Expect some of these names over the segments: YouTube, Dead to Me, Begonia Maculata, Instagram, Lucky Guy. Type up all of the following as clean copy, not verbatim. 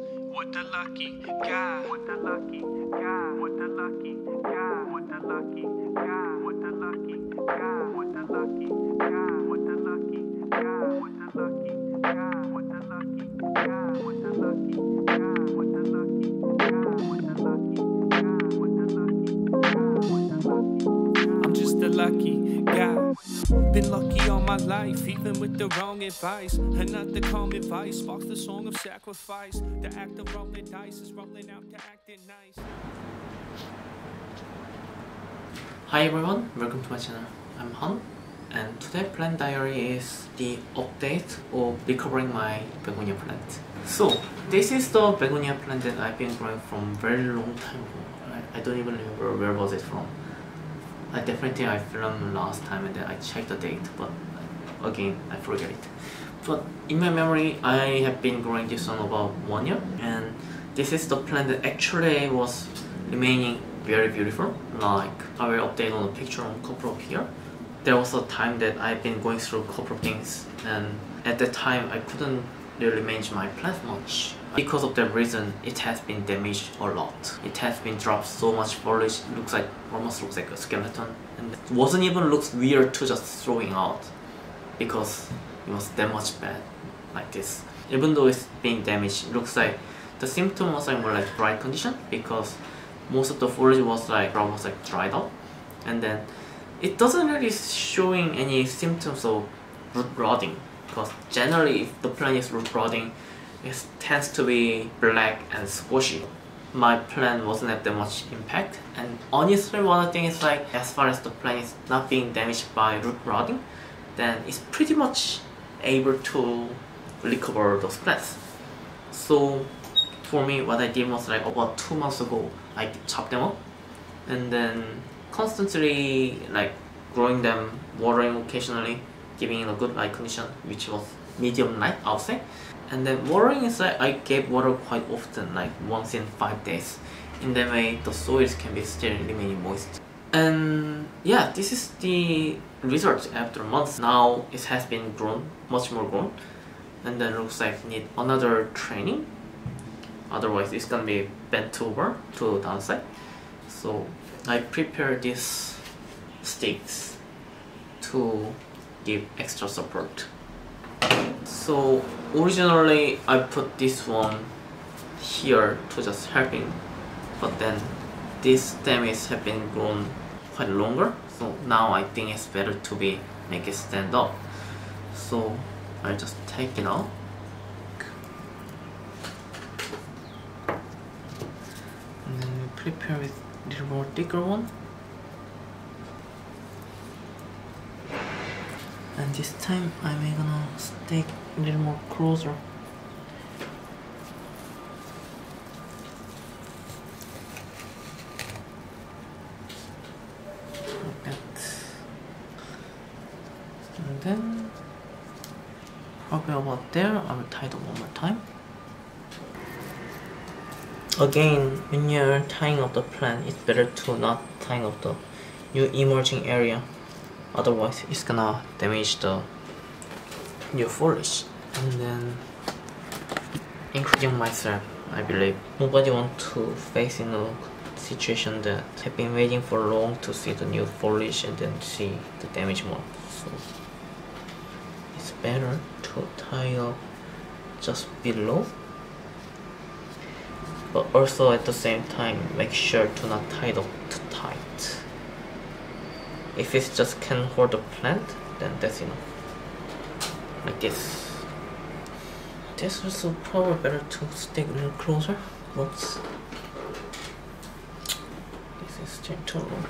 With the lucky guy, with the lucky guy, with the lucky guy, with the lucky guy, with the lucky guy, with the lucky guy, with the lucky guy, with the lucky guy, with the lucky guy, with the lucky guy, with the lucky guy, with the lucky guy, with the lucky guy, with the lucky guy. I'm just a lucky guy. Been lucky all my life, even with the wrong advice. And not the calm advice sparks the song of sacrifice. The act of rolling dice is rolling out to acting nice. Hi everyone, welcome to my channel. I'm Han, and today's plant diary is the update of recovering my begonia plant. So this is the begonia plant that I've been growing from very long time ago. I don't even remember where was it from. I definitely I filmed last time and then I checked the date, but again I forget it. But in my memory I have been growing this on about 1 year, and this is the plant that actually was remaining very beautiful. Like I will update on the picture on couple of here. There was a time that I've been going through a couple of things, and at that time I couldn't really manage my plant much. Because of that reason, it has been damaged a lot. It has been dropped so much foliage, looks like, almost looks like a skeleton. And it wasn't even looks weird to just throwing out, because it was that much bad, like this. Even though it's being damaged, it looks like the symptom was like more like dry condition, because most of the foliage was like almost like dried up. And then it doesn't really showing any symptoms of root rotting, because generally if the plant is root rotting, it tends to be black and squishy. My plant wasn't at that much impact, and honestly one of the things is like, as far as the plant is not being damaged by root rotting, then it's pretty much able to recover those plants. So for me, what I did was like about 2 months ago, I chopped them up and then constantly like growing them, watering occasionally, giving it a good light condition, which was medium light, I'll say. And then watering is like I gave water quite often, like once in 5 days. In that way, the soils can be still remaining moist. And yeah, this is the result after months. Now it has been grown, much more grown, and then looks like need another training. Otherwise, it's gonna be bent over to downside. So I prepare these sticks to give extra support. So originally I put this one here to just helping, but then this stem is have been grown quite longer, so now I think it's better to be make it stand up. So I just take it out, and then we prepare with a little more thicker one. And this time I'm gonna stick a little more closer. Like that. And then probably about there, I will tie it one more time. Again, when you're tying up the plant, it's better to not tie up the new emerging area. Otherwise, it's gonna damage the new foliage. And then, including myself, I believe nobody wants to face in a situation that have been waiting for long to see the new foliage and then see the damage more. So it's better to tie up just below, but also at the same time make sure to not tie it up too tight. If it just can hold the plant, then that's enough. Like this. This is also probably better to stick a little closer. Whoops. This is still too long.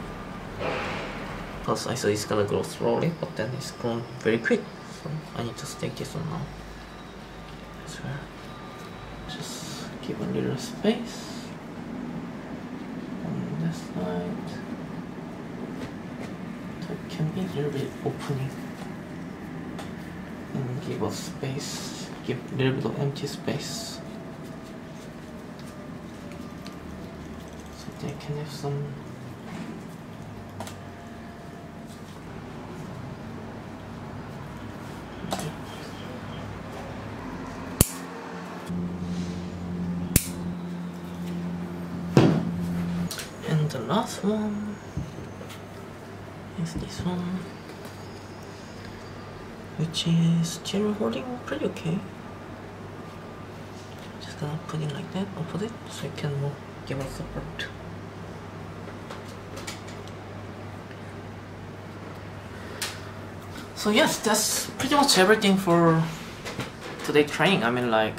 Plus, I thought it's gonna grow slowly, but then it's grown very quick. So I need to stick this one now. That's where. Just give a little space. On this side. It can be a little bit opening and give us space, give a little bit of empty space so they can have some. And the last one is this one, which is chair holding pretty okay. Just gonna put it like that, opposite, so it can more give us support. So yes, that's pretty much everything for today's training. I mean, like,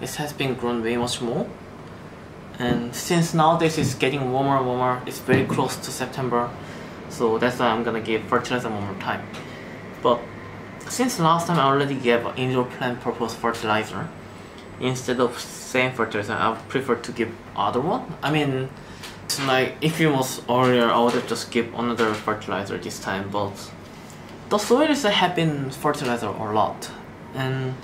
it has been grown way much more. And since nowadays it's getting warmer and warmer, it's very close to September, so that's why I'm gonna give fertilizer one more time. But since last time I already gave indoor plant purpose fertilizer, instead of same fertilizer, I prefer to give other one. I mean, like, if it was earlier, I would have just give another fertilizer this time, but the soil is a happy fertilizer a lot. And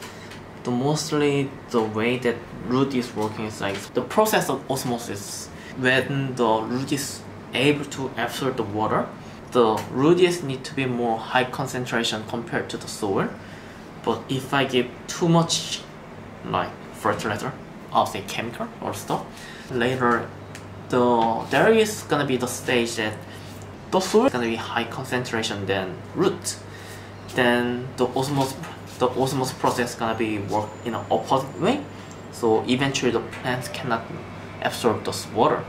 mostly the way that root is working is like the process of osmosis. When the root is able to absorb the water, the roots need to be more high concentration compared to the soil. But if I give too much like fertilizer, I'll say chemical or stuff, later there is gonna be the stage that the soil is gonna be high concentration than root. Then the osmosis process is gonna be work in an opposite way, so eventually the plants cannot absorb those water.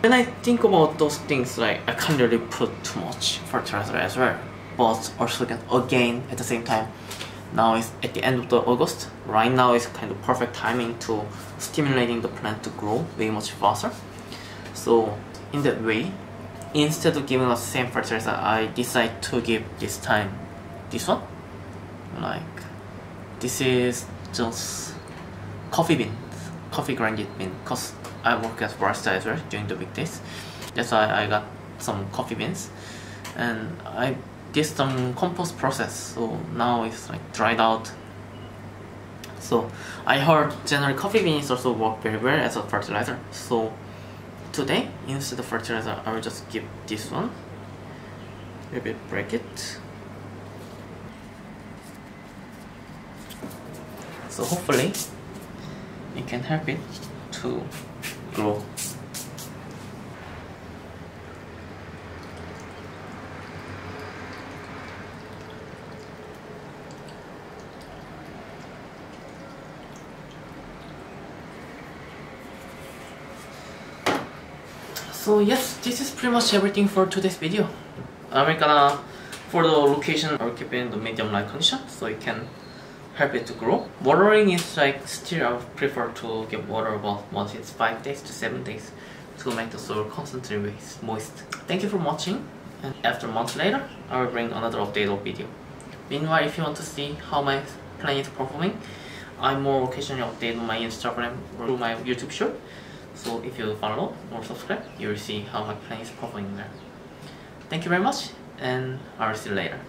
When I think about those things, like, I can't really put too much fertilizer as well, but also again at the same time, now it's at the end of the August. Right now is kind of perfect timing to stimulating the plant to grow way much faster. So in that way, instead of giving the same fertilizer, I decide to give this time this one. Like, this is just coffee beans, coffee grinded beans, because I work as barista as well during the weekdays. That's why I got some coffee beans, and I did some compost process, so now it's like dried out. So I heard generally coffee beans also work very well as a fertilizer, so today instead of fertilizer I will just give this one. Maybe break it. So hopefully it can help it to grow. So yes, this is pretty much everything for today's video. I'm gonna, for the location, I'll keep it in the medium light condition so it can help it to grow. Watering is like, still I would prefer to give water about once it's 5 days to 7 days to make the soil constantly moist. Thank you for watching, and after a month later I will bring another update or video. Meanwhile, if you want to see how my plant is performing, I more occasionally update on my Instagram or my YouTube show. So if you follow or subscribe, you will see how my plant is performing there. Thank you very much, and I will see you later.